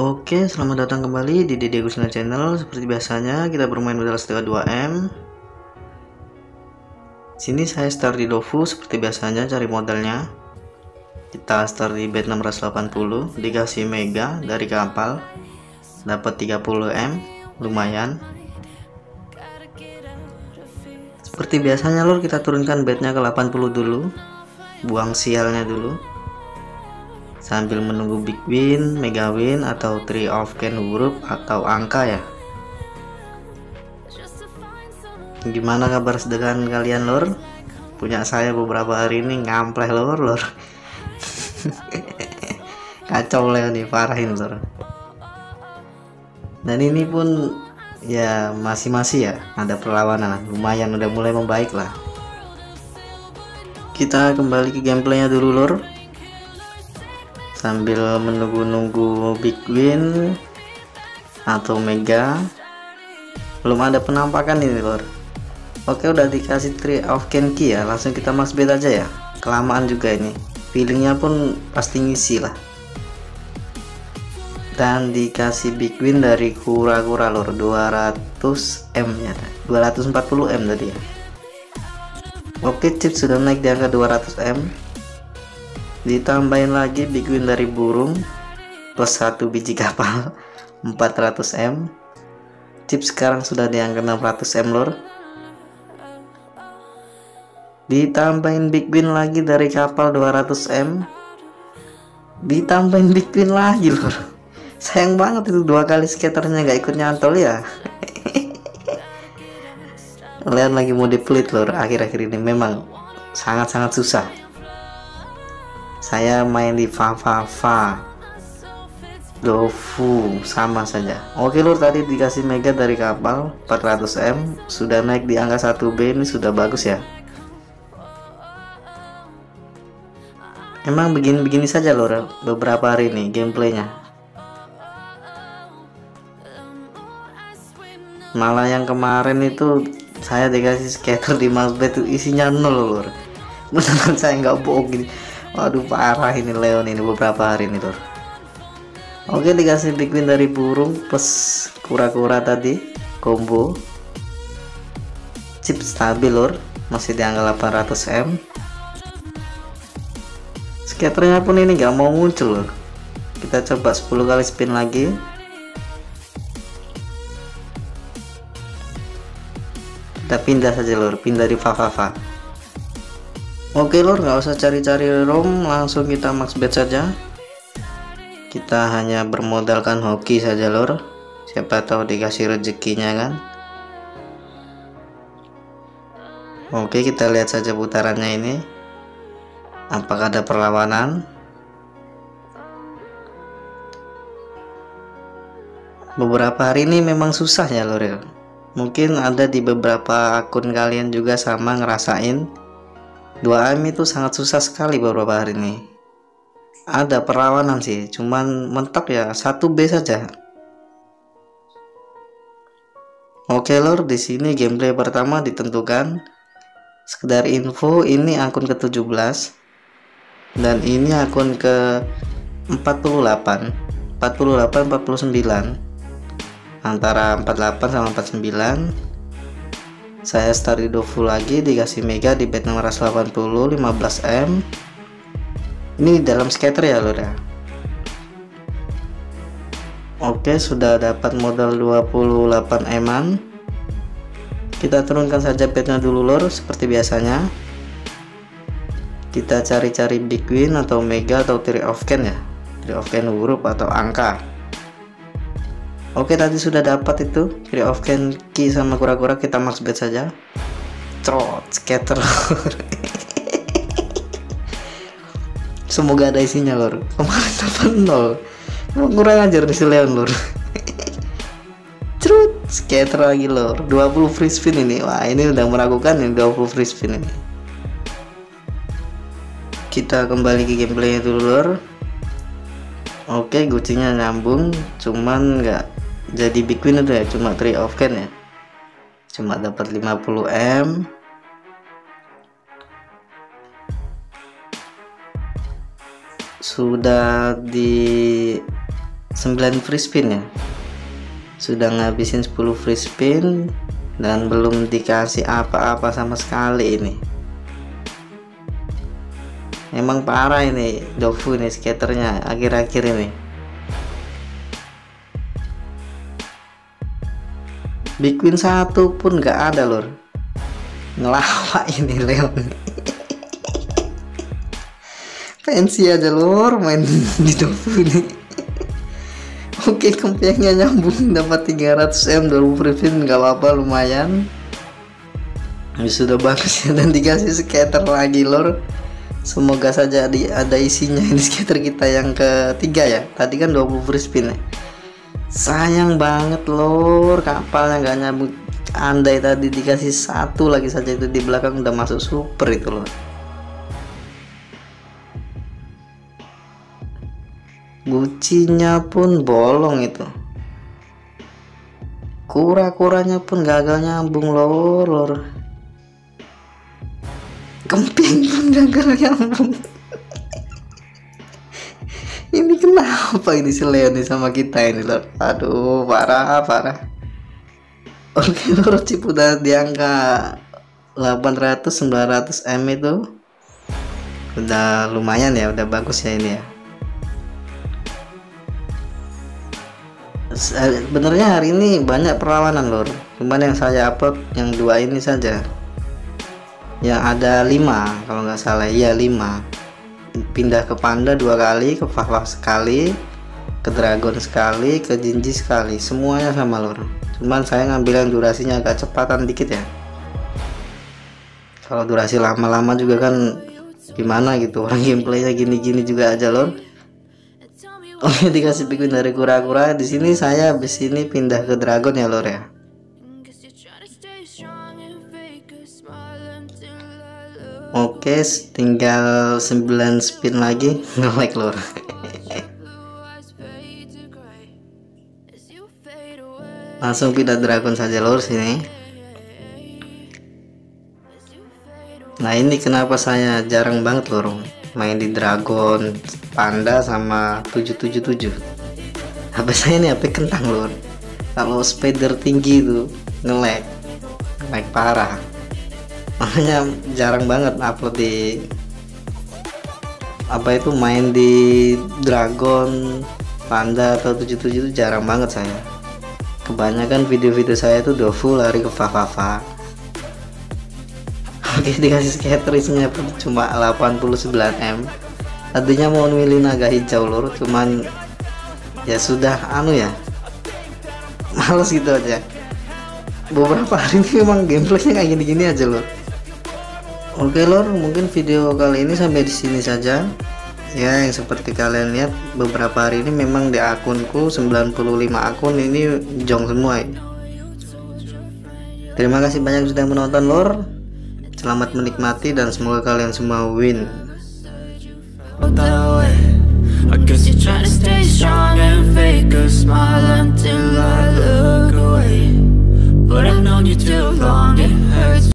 Oke, selamat datang kembali di Dedy Agustina Channel. Seperti biasanya, kita bermain modal setengah 2M. Sini saya start di Dofu seperti biasanya, cari modalnya. Kita start di bet 680, dikasih mega dari kapal. Dapat 30M, lumayan. Seperti biasanya lur, kita turunkan betnya ke 80 dulu. Buang sialnya dulu. Sambil menunggu big win, mega win, atau 3 of can huruf atau angka ya. Gimana kabar sedekan kalian lor? Punya saya beberapa hari ini ngampleh lor. Kacau Leon nih, parahin lor. Dan ini pun ya masih ya ada perlawanan, lumayan udah mulai membaik lah. Kita kembali ke gameplaynya dulu lor. Sambil menunggu-nunggu big win atau mega, belum ada penampakan ini lor. Oke, udah dikasih 3 of kenki ya, langsung kita mas bet aja ya, kelamaan juga ini, feelingnya pun pasti ngisi lah. Dan dikasih big win dari kura-kura lor, 200M ya, 240M tadi ya. Oke, chip sudah naik di angka 200M, ditambahin lagi big win dari burung plus 1 biji kapal 400M. Chip sekarang sudah di angka 600M lor. Ditambahin big win lagi dari kapal 200M, ditambahin big win lagi lor. Sayang banget itu, dua kali skaternya nggak ikut nyantol ya. Kalian lagi mau depleted lor, akhir-akhir ini memang sangat-sangat susah. Saya main di Fa Fa Fa, Dofu, sama saja. Oke lur, tadi dikasih mega dari kapal 400M, sudah naik di angka 1B, ini sudah bagus ya. Emang begini-begini saja lur beberapa hari ini gameplaynya. Malah yang kemarin itu saya dikasih scatter di masbet itu isinya 0 lur. Beneran saya nggak bohong gini. Waduh, parah ini Leon ini beberapa hari ini lor. Oke, dikasih big win dari burung plus kura-kura tadi combo. Chip stabil lor, masih di angka 800M. Skaternya pun ini nggak mau muncul lor. Kita coba 10 kali spin lagi. Kita pindah saja lor, pindah di Fa Fa Fa. Oke lor, nggak usah cari-cari rom, langsung kita max bet saja. Kita hanya bermodalkan hoki saja lor, siapa tahu dikasih rezekinya kan. Oke, kita lihat saja putarannya ini apakah ada perlawanan. Beberapa hari ini memang susah ya lor ya. Mungkin ada di beberapa akun kalian juga sama ngerasain 2M itu sangat susah sekali beberapa hari ini. Ada perlawanan sih, cuman mentok ya 1B saja. Oke lor, di sini gameplay pertama ditentukan. Sekedar info, ini akun ke-17 dan ini akun ke-48, 48, 49. Antara 48 sama 49. Saya start di Dofu lagi, dikasih mega di bet 680, 15M. Ini di dalam scatter ya lor ya. Oke, sudah dapat modal 28M-an. Kita turunkan saja betnya dulu lor, seperti biasanya. Kita cari-cari big win atau mega atau 3 of can ya, 3 of can huruf atau angka. Oke, tadi sudah dapat itu 3 of kenki sama kura-kura, kita max bet saja. Trot scatter. Semoga ada isinya lor. Kemarin dapat 0. Kurang ajar nih si Leon lor. Trot scatter lagi lor. 20 free spin ini. Wah, ini udah meragukan nih 20 free spin ini. Kita kembali ke gameplaynya dulu lor. Oke, gucinya nyambung, cuman nggak jadi big win udah ya, cuma 3 of can ya, cuma dapat 50M. Sudah di 9 free spin ya, sudah ngabisin 10 free spin dan belum dikasih apa-apa sama sekali. Ini emang parah ini Dofu nih skaternya akhir-akhir ini. Big win 1 pun gak ada lor. Ngelawak ini Leon. Pensi aja lor main di Dofu nih. Oke, kempiangnya nyambung, dapat 300 M, 20 free spin gak apa-apa, lumayan. Sudah bagus ya, dan dikasih skater lagi lor. Semoga saja ada isinya ini skater kita yang ketiga ya. Tadi kan 20 free spin ya. Sayang banget lor, kapalnya nggak nyambung. Andai tadi dikasih satu lagi saja itu di belakang, udah masuk super itu lor. Gucinya pun bolong itu. Kura-kuranya pun gagal nyambung lor. Kemping pun gagal nyambung. Ini kenapa ini si Leon nih sama kita ini lor. Aduh, parah. Oke lor, cipu udah di angka 800-900 M itu udah lumayan ya, udah bagus ya ini ya. Sebenarnya hari ini banyak perlawanan lor, cuman yang saya upload yang 2 ini saja. Yang ada 5 kalau nggak salah, ya 5. Pindah ke Panda 2 kali, ke Fa Fa sekali, ke Dragon sekali, ke Jinji sekali, semuanya sama lor. Cuman saya ngambil yang durasinya agak cepatan dikit ya. Kalau durasi lama-lama juga kan gimana gitu, orang gameplaynya gini-gini juga aja lor. Oke, dikasih big win dari kura-kura. Di sini saya habis ini pindah ke Dragon ya lor ya. Oke, tinggal 9 spin lagi, nge-lag lor. Langsung pindah Dragon saja lor sini. Nah, ini kenapa saya jarang banget lor main di Dragon, Panda sama 777. HP saya ini HP kentang lor. Kalau spider tinggi itu nge-lag. Nge-lag parah. Makanya jarang banget upload di apa itu main di Dragon, Panda atau 77 itu jarang banget saya. Kebanyakan video-video saya itu Dofu lari ke Fa Fa Fa. Oke, dikasih skater isinya cuma 89 M. Tadinya mau milih naga hijau lor, cuman ya sudah anu ya, males gitu aja. Beberapa hari ini memang gameplaynya kayak gini-gini aja lor. Oke lor, mungkin video kali ini sampai di sini saja. Ya, yang seperti kalian lihat beberapa hari ini memang di akunku 95 akun ini jong semua. Terima kasih banyak sudah menonton lor. Selamat menikmati dan semoga kalian semua win.